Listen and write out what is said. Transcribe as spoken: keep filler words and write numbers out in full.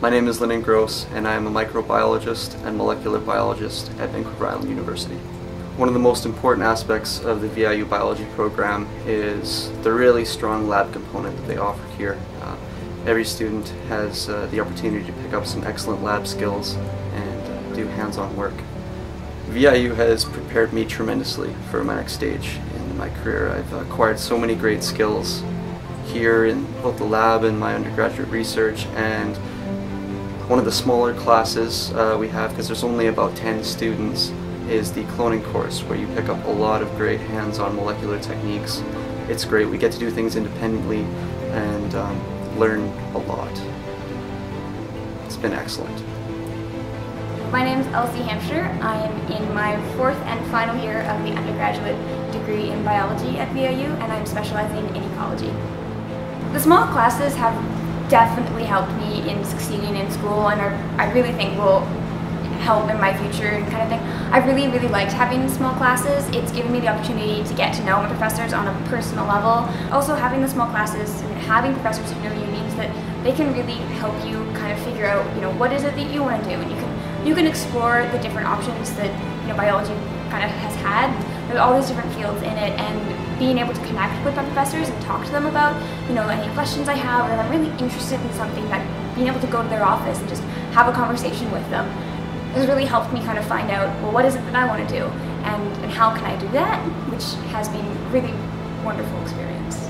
My name is Lyndon Gross, and I am a microbiologist and molecular biologist at Vancouver Island University. One of the most important aspects of the V I U biology program is the really strong lab component that they offer here. Uh, every student has uh, the opportunity to pick up some excellent lab skills and uh, do hands-on work. V I U has prepared me tremendously for my next stage in my career. I've acquired so many great skills here in both the lab and my undergraduate research, and one of the smaller classes uh, we have, because there's only about ten students, is the cloning course, where you pick up a lot of great hands-on molecular techniques. It's great. We get to do things independently and um, learn a lot. It's been excellent. My name is Elsie Hampshire. I am in my fourth and final year of the undergraduate degree in biology at V I U, and I'm specializing in ecology. The small classes have definitely helped me in succeeding in school, and are, I really think will help in my future kind of thing. I really, really liked having small classes. It's given me the opportunity to get to know my professors on a personal level. Also, having the small classes and having professors who know you means that they can really help you kind of figure out, you know, what is it that you want to do, and you can you can explore the different options that, you know, biology kind of has had. There's all these different fields in it, and being able to connect with my professors and talk to them about, you know, any questions I have, or if I'm really interested in something, that being able to go to their office and just have a conversation with them has really helped me kind of find out, well, what is it that I want to do, and, and how can I do that, which has been a really wonderful experience.